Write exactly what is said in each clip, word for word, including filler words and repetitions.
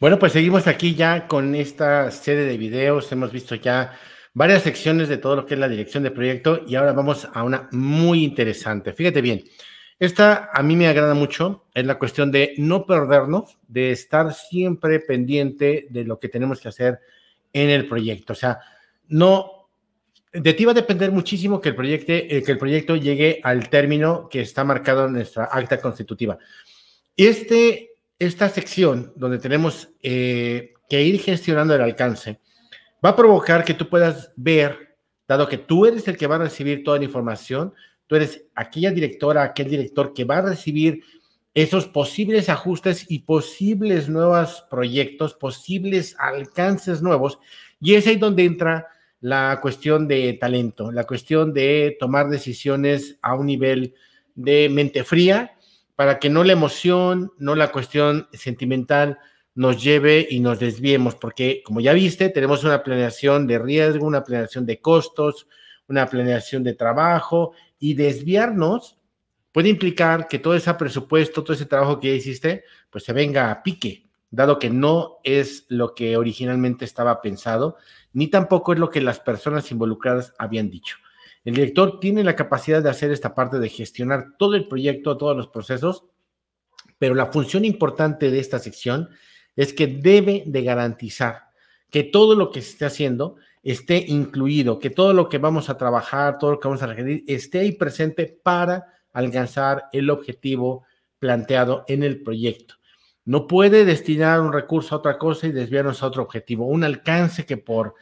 Bueno, pues seguimos aquí ya con esta serie de videos. Hemos visto ya varias secciones de todo lo que es la dirección de proyecto y ahora vamos a una muy interesante. Fíjate bien, esta a mí me agrada mucho, es la cuestión de no perdernos, de estar siempre pendiente de lo que tenemos que hacer en el proyecto. O sea, no... De ti va a depender muchísimo que el, proyecto, eh, que el proyecto llegue al término que está marcado en nuestra acta constitutiva. Este, esta sección donde tenemos eh, que ir gestionando el alcance va a provocar que tú puedas ver, dado que tú eres el que va a recibir toda la información, tú eres aquella directora, aquel director que va a recibir esos posibles ajustes y posibles nuevos proyectos, posibles alcances nuevos, y es ahí donde entra la cuestión de talento, la cuestión de tomar decisiones a un nivel de mente fría para que no la emoción, no la cuestión sentimental nos lleve y nos desviemos, porque como ya viste, tenemos una planeación de riesgo, una planeación de costos, una planeación de trabajo, y desviarnos puede implicar que todo ese presupuesto, todo ese trabajo que ya hiciste, pues se venga a pique, dado que no es lo que originalmente estaba pensado, ni tampoco es lo que las personas involucradas habían dicho. El director tiene la capacidad de hacer esta parte de gestionar todo el proyecto, todos los procesos, pero la función importante de esta sección es que debe de garantizar que todo lo que se esté haciendo esté incluido, que todo lo que vamos a trabajar, todo lo que vamos a requerir, esté ahí presente para alcanzar el objetivo planteado en el proyecto. No puede destinar un recurso a otra cosa y desviarnos a otro objetivo, un alcance que por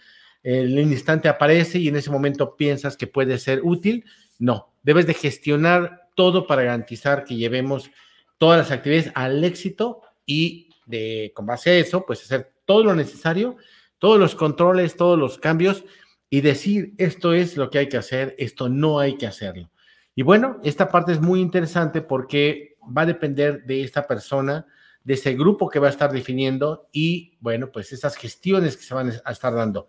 el instante aparece y en ese momento piensas que puede ser útil. No, debes de gestionar todo para garantizar que llevemos todas las actividades al éxito y de, con base a eso, pues hacer todo lo necesario, todos los controles, todos los cambios y decir esto es lo que hay que hacer, esto no hay que hacerlo. Y bueno, esta parte es muy interesante porque va a depender de esta persona, de ese grupo que va a estar definiendo y, bueno, pues esas gestiones que se van a estar dando.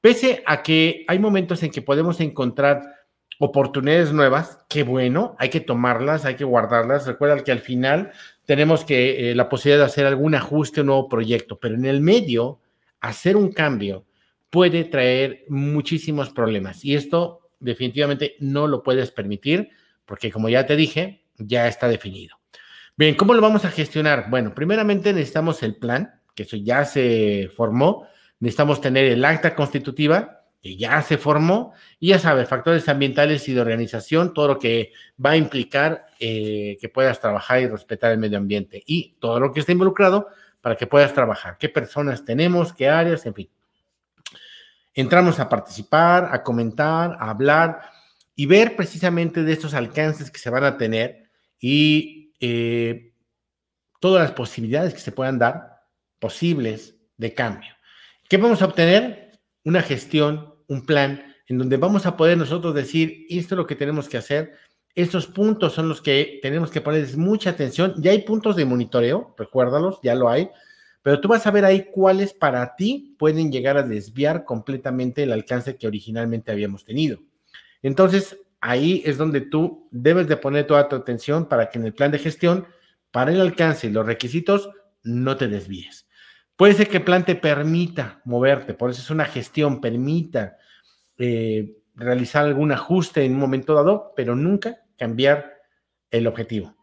Pese a que hay momentos en que podemos encontrar oportunidades nuevas, que bueno, hay que tomarlas, hay que guardarlas. Recuerda que al final tenemos que eh, la posibilidad de hacer algún ajuste, un nuevo proyecto, pero en el medio, hacer un cambio puede traer muchísimos problemas y esto definitivamente no lo puedes permitir porque, como ya te dije, ya está definido. Bien, ¿cómo lo vamos a gestionar? Bueno, primeramente necesitamos el plan, que eso ya se formó. Necesitamos tener el acta constitutiva, que ya se formó. Y ya sabes, factores ambientales y de organización, todo lo que va a implicar eh, que puedas trabajar y respetar el medio ambiente. Y todo lo que está involucrado para que puedas trabajar. ¿Qué personas tenemos? ¿Qué áreas? En fin. Entramos a participar, a comentar, a hablar y ver precisamente de estos alcances que se van a tener y Eh, todas las posibilidades que se puedan dar, posibles de cambio. ¿Qué vamos a obtener? Una gestión, un plan, en donde vamos a poder nosotros decir, esto es lo que tenemos que hacer, estos puntos son los que tenemos que poner mucha atención. Ya hay puntos de monitoreo, recuérdalos, ya lo hay, pero tú vas a ver ahí cuáles para ti pueden llegar a desviar completamente el alcance que originalmente habíamos tenido. Entonces, ahí es donde tú debes de poner toda tu atención para que en el plan de gestión, para el alcance y los requisitos, no te desvíes. Puede ser que el plan te permita moverte, por eso es una gestión, permita eh, realizar algún ajuste en un momento dado, pero nunca cambiar el objetivo.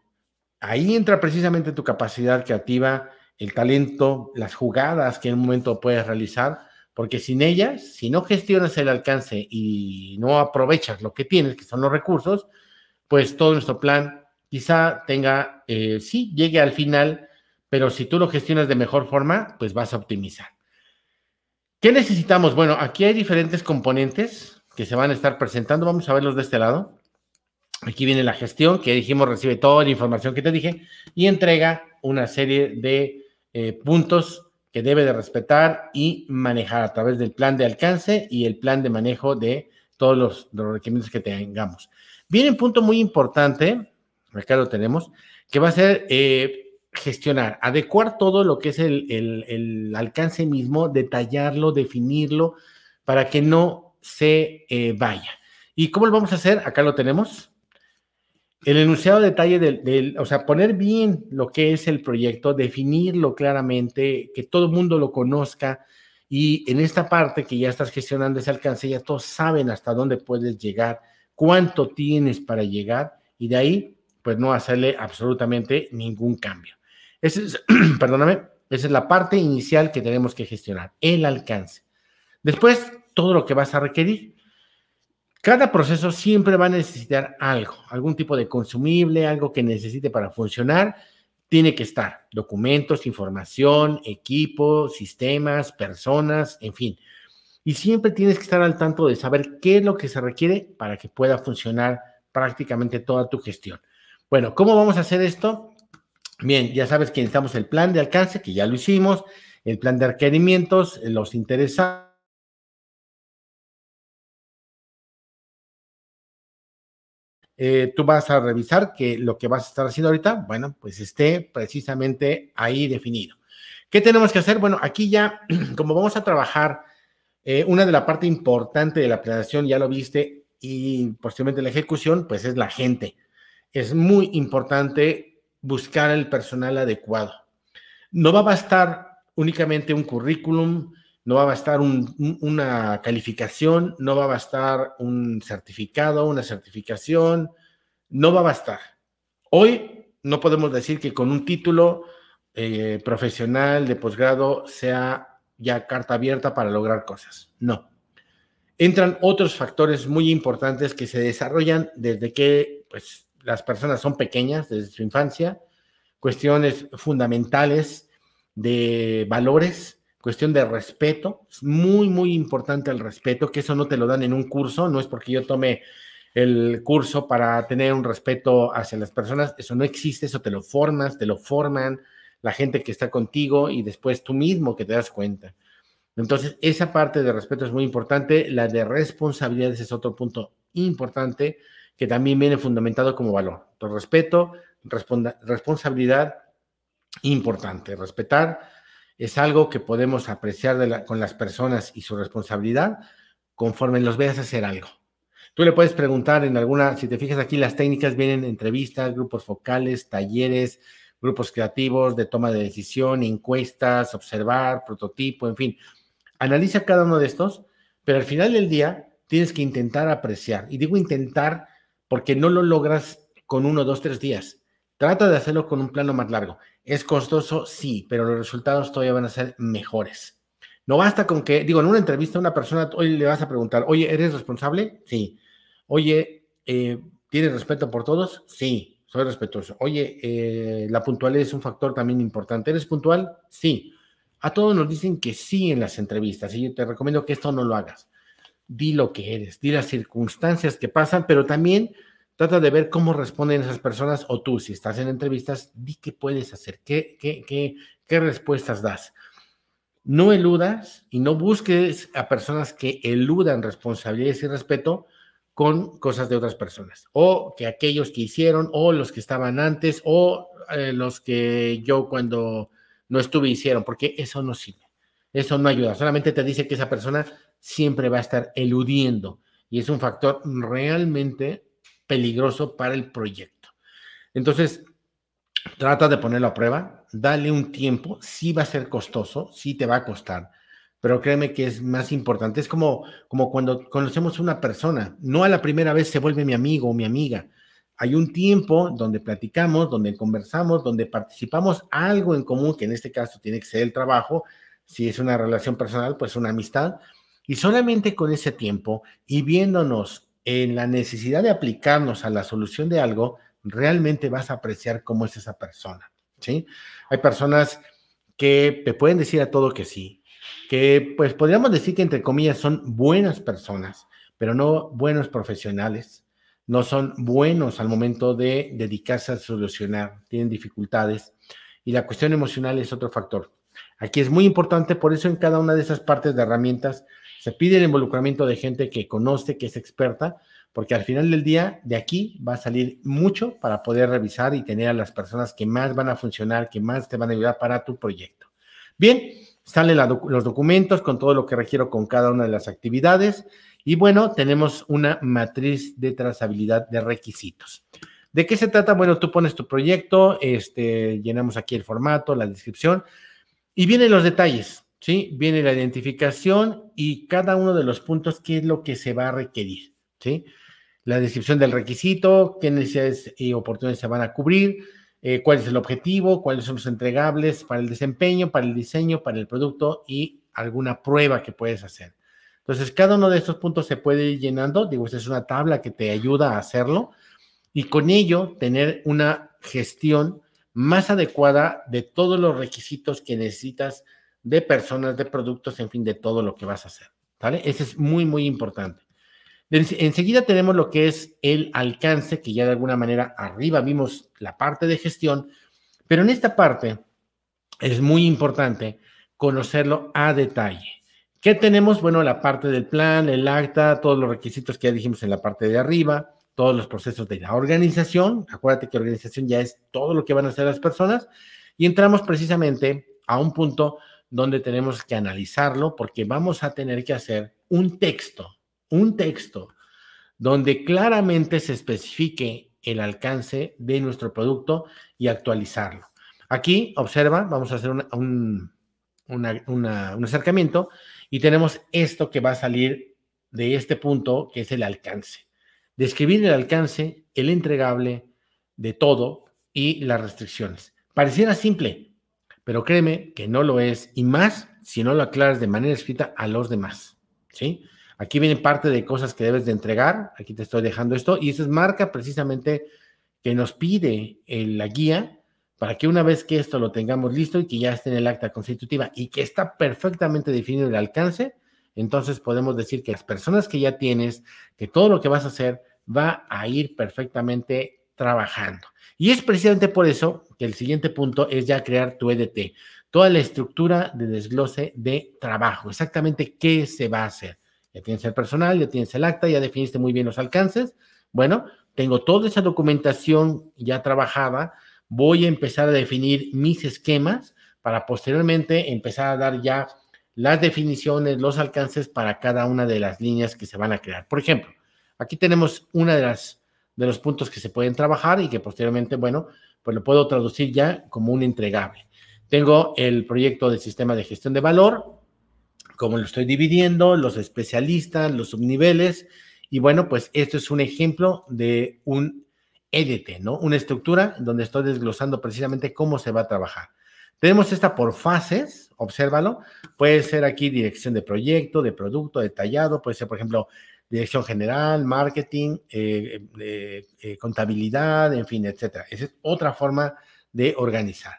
Ahí entra precisamente tu capacidad creativa, el talento, las jugadas que en un momento puedes realizar, porque sin ellas, si no gestionas el alcance y no aprovechas lo que tienes, que son los recursos, pues todo nuestro plan quizá tenga, eh, sí, llegue al final, pero si tú lo gestionas de mejor forma, pues vas a optimizar. ¿Qué necesitamos? Bueno, aquí hay diferentes componentes que se van a estar presentando. Vamos a verlos de este lado. Aquí viene la gestión, que dijimos recibe toda la información que te dije y entrega una serie de eh, puntos que debe de respetar y manejar a través del plan de alcance y el plan de manejo de todos los, los requerimientos que tengamos. Viene un punto muy importante, acá lo tenemos, que va a ser eh, gestionar, adecuar todo lo que es el, el, el alcance mismo, detallarlo, definirlo, para que no se eh, vaya. ¿Y cómo lo vamos a hacer? Acá lo tenemos. El enunciado detalle del, del, o sea, poner bien lo que es el proyecto, definirlo claramente, que todo el mundo lo conozca, y en esta parte que ya estás gestionando ese alcance, ya todos saben hasta dónde puedes llegar, cuánto tienes para llegar, y de ahí, pues no hacerle absolutamente ningún cambio. Ese es, perdóname, esa es la parte inicial que tenemos que gestionar, el alcance. Después, todo lo que vas a requerir. Cada proceso siempre va a necesitar algo, algún tipo de consumible, algo que necesite para funcionar, tiene que estar. Documentos, información, equipo, sistemas, personas, en fin. Y siempre tienes que estar al tanto de saber qué es lo que se requiere para que pueda funcionar prácticamente toda tu gestión. Bueno, ¿cómo vamos a hacer esto? Bien, ya sabes que necesitamos el plan de alcance, que ya lo hicimos, el plan de requerimientos, los interesados. Eh, tú vas a revisar que lo que vas a estar haciendo ahorita, bueno, pues esté precisamente ahí definido. ¿Qué tenemos que hacer? Bueno, aquí ya, como vamos a trabajar, eh, una de la parte importante de la planeación, ya lo viste, y posteriormente la ejecución, pues es la gente. Es muy importante buscar el personal adecuado. No va a bastar únicamente un currículum, no va a bastar un, una calificación, no va a bastar un certificado, una certificación, no va a bastar. Hoy no podemos decir que con un título eh, profesional de posgrado sea ya carta abierta para lograr cosas, no. Entran otros factores muy importantes que se desarrollan desde que pues, las personas son pequeñas, desde su infancia, cuestiones fundamentales de valores, cuestión de respeto, es muy, muy importante el respeto, que eso no te lo dan en un curso, no es porque yo tome el curso para tener un respeto hacia las personas, eso no existe, eso te lo formas, te lo forman la gente que está contigo y después tú mismo que te das cuenta. Entonces, esa parte de respeto es muy importante, la de responsabilidades es otro punto importante que también viene fundamentado como valor. Entonces, respeto, responsabilidad, importante, respetar. Es algo que podemos apreciar de la, con las personas y su responsabilidad conforme los veas hacer algo. Tú le puedes preguntar en alguna, si te fijas aquí, las técnicas vienen entrevistas, grupos focales, talleres, grupos creativos de toma de decisión, encuestas, observar, prototipo, en fin. Analiza cada uno de estos, pero al final del día tienes que intentar apreciar. Y digo intentar porque no lo logras con uno, dos, tres días. Trata de hacerlo con un plano más largo. ¿Es costoso? Sí, pero los resultados todavía van a ser mejores. No basta con que, digo, en una entrevista a una persona, hoy le vas a preguntar, oye, ¿eres responsable? Sí. Oye, eh, ¿tienes respeto por todos? Sí, soy respetuoso. Oye, eh, la puntualidad es un factor también importante. ¿Eres puntual? Sí. A todos nos dicen que sí en las entrevistas y yo te recomiendo que esto no lo hagas. Di lo que eres, di las circunstancias que pasan, pero también trata de ver cómo responden esas personas o tú, si estás en entrevistas, di qué puedes hacer, qué, qué, qué, qué respuestas das. No eludas y no busques a personas que eludan responsabilidades y respeto con cosas de otras personas. O que aquellos que hicieron, o los que estaban antes, o eh, los que yo cuando no estuve hicieron, porque eso no sirve, eso no ayuda. Solamente te dice que esa persona siempre va a estar eludiendo y es un factor realmente peligroso para el proyecto. Entonces, trata de ponerlo a prueba, dale un tiempo, sí va a ser costoso, sí te va a costar, pero créeme que es más importante. Es como, como cuando conocemos a una persona, no a la primera vez se vuelve mi amigo o mi amiga. Hay un tiempo donde platicamos, donde conversamos, donde participamos algo en común, que en este caso tiene que ser el trabajo, si es una relación personal, pues una amistad, y solamente con ese tiempo y viéndonos en la necesidad de aplicarnos a la solución de algo, realmente vas a apreciar cómo es esa persona, ¿sí? Hay personas que te pueden decir a todo que sí, que pues podríamos decir que entre comillas son buenas personas, pero no buenos profesionales, no son buenos al momento de dedicarse a solucionar, tienen dificultades y la cuestión emocional es otro factor. Aquí es muy importante, por eso en cada una de esas partes de herramientas se pide el involucramiento de gente que conoce, que es experta, porque al final del día de aquí va a salir mucho para poder revisar y tener a las personas que más van a funcionar, que más te van a ayudar para tu proyecto. Bien, salen la doc- los documentos con todo lo que requiero con cada una de las actividades y bueno, tenemos una matriz de trazabilidad de requisitos. ¿De qué se trata? Bueno, tú pones tu proyecto, este, llenamos aquí el formato, la descripción, y vienen los detalles, ¿sí? Viene la identificación y cada uno de los puntos, qué es lo que se va a requerir, ¿sí? La descripción del requisito, qué necesidades y oportunidades se van a cubrir, eh, cuál es el objetivo, cuáles son los entregables para el desempeño, para el diseño, para el producto y alguna prueba que puedes hacer. Entonces, cada uno de estos puntos se puede ir llenando. Digo, esta es una tabla que te ayuda a hacerlo y con ello tener una gestión más adecuada de todos los requisitos que necesitas de personas, de productos, en fin, de todo lo que vas a hacer, ¿vale? Ese es muy, muy importante. Enseguida tenemos lo que es el alcance, que ya de alguna manera arriba vimos la parte de gestión, pero en esta parte es muy importante conocerlo a detalle. ¿Qué tenemos? Bueno, la parte del plan, el acta, todos los requisitos que ya dijimos en la parte de arriba, todos los procesos de la organización. Acuérdate que organización ya es todo lo que van a hacer las personas y entramos precisamente a un punto donde tenemos que analizarlo porque vamos a tener que hacer un texto. Un texto donde claramente se especifique el alcance de nuestro producto y actualizarlo. Aquí, observa, vamos a hacer un, un, una, una, un acercamiento y tenemos esto que va a salir de este punto, que es el alcance. Describir el alcance, el entregable de todo y las restricciones. Pareciera simple, pero créeme que no lo es, y más si no lo aclaras de manera escrita a los demás, ¿sí? Aquí viene parte de cosas que debes de entregar. Aquí te estoy dejando esto. Y esa es marca precisamente que nos pide el, la guía para que una vez que esto lo tengamos listo y que ya esté en el acta constitutiva y que está perfectamente definido el alcance, entonces podemos decir que las personas que ya tienes, que todo lo que vas a hacer va a ir perfectamente trabajando. Y es precisamente por eso que el siguiente punto es ya crear tu E D T, toda la estructura de desglose de trabajo, exactamente qué se va a hacer. Ya tienes el personal, ya tienes el acta, ya definiste muy bien los alcances. Bueno, tengo toda esa documentación ya trabajada. Voy a empezar a definir mis esquemas para posteriormente empezar a dar ya las definiciones, los alcances para cada una de las líneas que se van a crear. Por ejemplo, aquí tenemos una de las de los puntos que se pueden trabajar y que posteriormente, bueno, pues lo puedo traducir ya como un entregable. Tengo el proyecto de sistema de gestión de valor, cómo lo estoy dividiendo, los especialistas, los subniveles, y bueno, pues esto es un ejemplo de un E D T, ¿no? Una estructura donde estoy desglosando precisamente cómo se va a trabajar. Tenemos esta por fases, obsérvalo, puede ser aquí dirección de proyecto, de producto, detallado, puede ser, por ejemplo, dirección general, marketing, eh, eh, eh, contabilidad, en fin, etcétera. Esa es otra forma de organizar.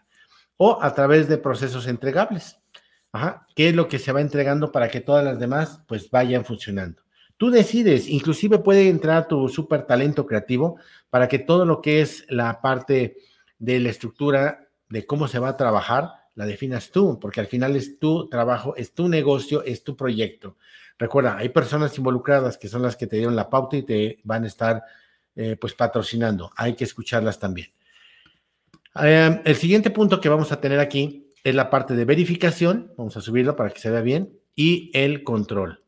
O a través de procesos entregables. Ajá, ¿qué es lo que se va entregando para que todas las demás, pues, vayan funcionando? Tú decides, inclusive puede entrar tu súper talento creativo para que todo lo que es la parte de la estructura de cómo se va a trabajar, la definas tú, porque al final es tu trabajo, es tu negocio, es tu proyecto. Recuerda, hay personas involucradas que son las que te dieron la pauta y te van a estar, eh, pues, patrocinando. Hay que escucharlas también. Eh, el siguiente punto que vamos a tener aquí es la parte de verificación, vamos a subirlo para que se vea bien, y el control.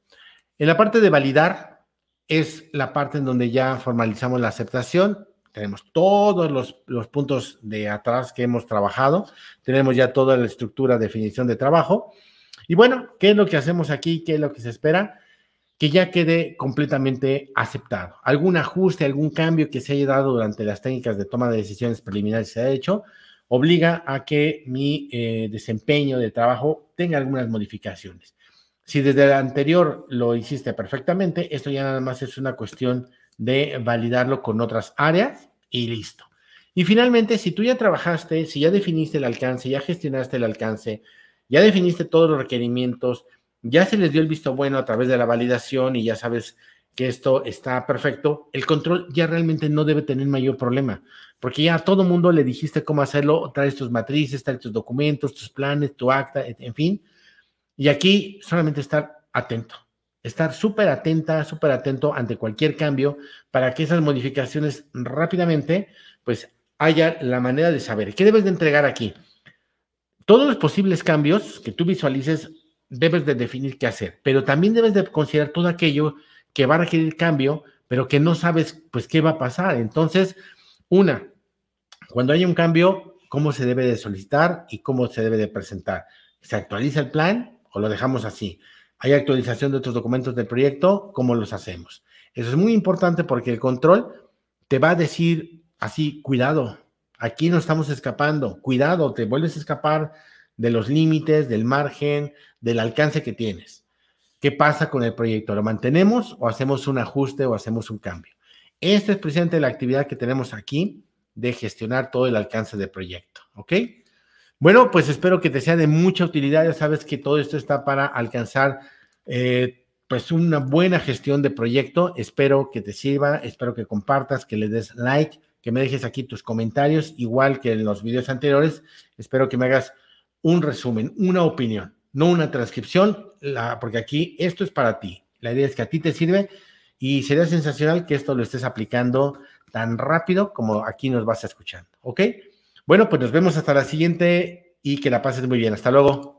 En la parte de validar es la parte en donde ya formalizamos la aceptación, tenemos todos los, los puntos de atrás que hemos trabajado, tenemos ya toda la estructura, definición de trabajo, y bueno, ¿qué es lo que hacemos aquí? ¿Qué es lo que se espera? Que ya quede completamente aceptado. Algún ajuste, algún cambio que se haya dado durante las técnicas de toma de decisiones preliminares se ha hecho, obliga a que mi eh, desempeño de trabajo tenga algunas modificaciones. Si desde el anterior lo hiciste perfectamente, esto ya nada más es una cuestión de validarlo con otras áreas y listo. Y finalmente, si tú ya trabajaste, si ya definiste el alcance, ya gestionaste el alcance, ya definiste todos los requerimientos, ya se les dio el visto bueno a través de la validación y ya sabes que esto está perfecto, el control ya realmente no debe tener mayor problema, porque ya a todo mundo le dijiste cómo hacerlo, traes tus matrices, traes tus documentos, tus planes, tu acta, en fin, y aquí solamente estar atento, estar súper atenta, súper atento ante cualquier cambio para que esas modificaciones rápidamente, pues, haya la manera de saber. ¿Qué debes de entregar aquí? Todos los posibles cambios que tú visualices debes de definir qué hacer, pero también debes de considerar todo aquello que va a requerir cambio, pero que no sabes, pues, qué va a pasar. Entonces, Una, cuando hay un cambio, ¿cómo se debe de solicitar y cómo se debe de presentar? ¿Se actualiza el plan o lo dejamos así? ¿Hay actualización de otros documentos del proyecto? ¿Cómo los hacemos? Eso es muy importante porque el control te va a decir así, cuidado, aquí nos estamos escapando, cuidado, te vuelves a escapar de los límites, del margen, del alcance que tienes. ¿Qué pasa con el proyecto? ¿Lo mantenemos o hacemos un ajuste o hacemos un cambio? Esto es precisamente la actividad que tenemos aquí de gestionar todo el alcance del proyecto, ¿ok? Bueno, pues espero que te sea de mucha utilidad. Ya sabes que todo esto está para alcanzar eh, pues una buena gestión de proyecto. Espero que te sirva, espero que compartas, que le des like, que me dejes aquí tus comentarios, igual que en los videos anteriores. Espero que me hagas un resumen, una opinión, no una transcripción, la, porque aquí esto es para ti. La idea es que a ti te sirve y sería sensacional que esto lo estés aplicando tan rápido como aquí nos vas escuchando, ¿ok? Bueno, pues nos vemos hasta la siguiente y que la pases muy bien. Hasta luego.